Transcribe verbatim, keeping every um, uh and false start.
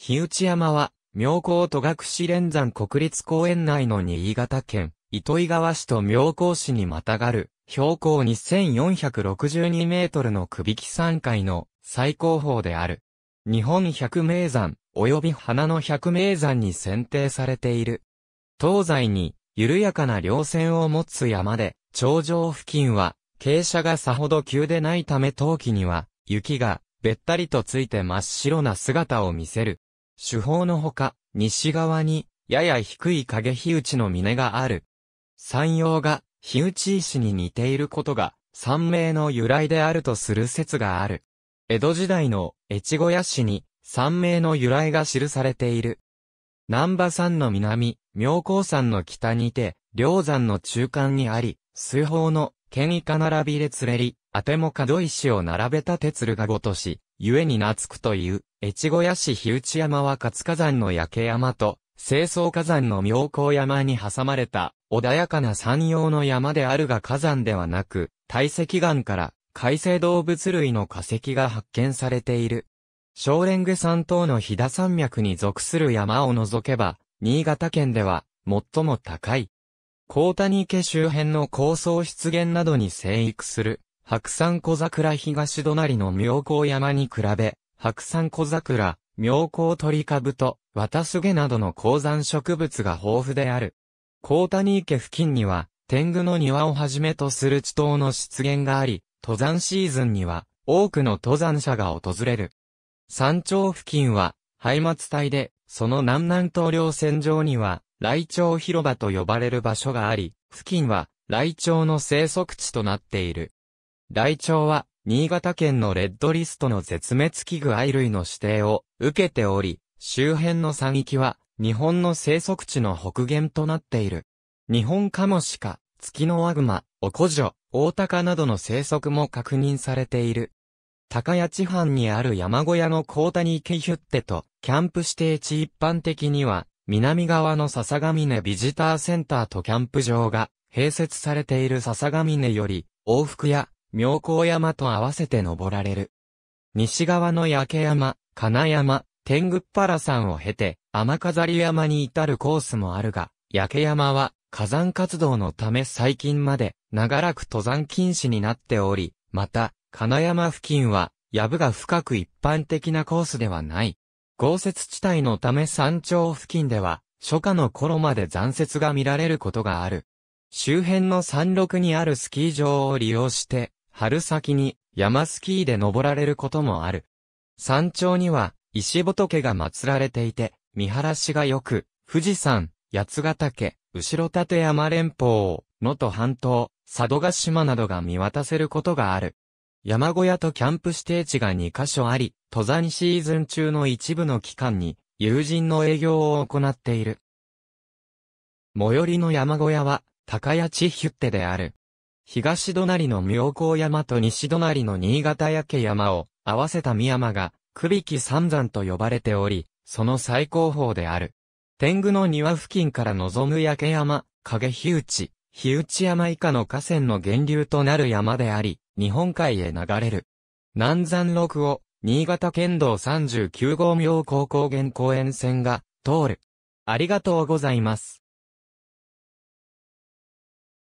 火打山は、妙高戸隠連山国立公園内の新潟県、糸魚川市と妙高市にまたがる、標高にせんよんひゃくろくじゅうにメートルの首木山塊の最高峰である。日本百名山、及び花の百名山に選定されている。東西に、緩やかな稜線を持つ山で、頂上付近は、傾斜がさほど急でないため冬季には、雪が、べったりとついて真っ白な姿を見せる。主峰のほか、西側に、やや低い影火打の峰がある。山容が、火打石に似ていることが、山名の由来であるとする説がある。江戸時代の、越後屋市に、山名の由来が記されている。難波山の南、妙高山の北にて、稜山の中間にあり、数峰の、剣板並び列れり、あても角石を並べた鉄るがごとし、ゆえに名付くという、越後屋市火打山は活火山の焼山と、成層火山の妙高山に挟まれた、穏やかな山容の山であるが火山ではなく、堆積岩から、海生動物類の化石が発見されている。小蓮華山等の飛騨山脈に属する山を除けば、新潟県では、最も高い。高谷家周辺の高層湿原などに生育する、白山小桜東隣の妙高山に比べ、白山小桜、妙高鳥株と、綿すげなどの高山植物が豊富である。高谷家付近には、天狗の庭をはじめとする地頭の湿原があり、登山シーズンには、多くの登山者が訪れる。山頂付近は、廃末帯で、その南南東稜線上には、雷鳥広場と呼ばれる場所があり、付近は、雷鳥の生息地となっている。雷鳥は、新潟県のレッドリストの絶滅危惧愛類の指定を受けており、周辺の山域は、日本の生息地の北限となっている。日本カモシカ、ツキノワグマ、オコジョ、オオタカなどの生息も確認されている。高八藩にある山小屋の高谷池ヒュッテと、キャンプ指定地一般的には、南側の笹ヶ峰ビジターセンターとキャンプ場が、併設されている笹ヶ峰より、往復や、妙高山と合わせて登られる。西側の焼山、金山、天狗原山を経て、雨飾山に至るコースもあるが、焼山は火山活動のため最近まで長らく登山禁止になっており、また、金山付近は、藪が深く一般的なコースではない。豪雪地帯のため山頂付近では、初夏の頃まで残雪が見られることがある。周辺の山麓にあるスキー場を利用して、春先に山スキーで登られることもある。山頂には石仏が祀られていて、見晴らしが良く、富士山、八ヶ岳、後立山連峰、能登半島、佐渡島などが見渡せることがある。山小屋とキャンプ指定地がにかしょあり、登山シーズン中の一部の期間に友人の営業を行っている。最寄りの山小屋は高八ヒュッテである。東隣の妙高山と西隣の新潟焼山を合わせた三山が首木三山と呼ばれており、その最高峰である。天狗の庭付近から望む焼山、影火打、火打山以下の河川の源流となる山であり、日本海へ流れる。南山麓を新潟県道さんじゅうきゅうごう妙高高原公園線が通る。ありがとうございます。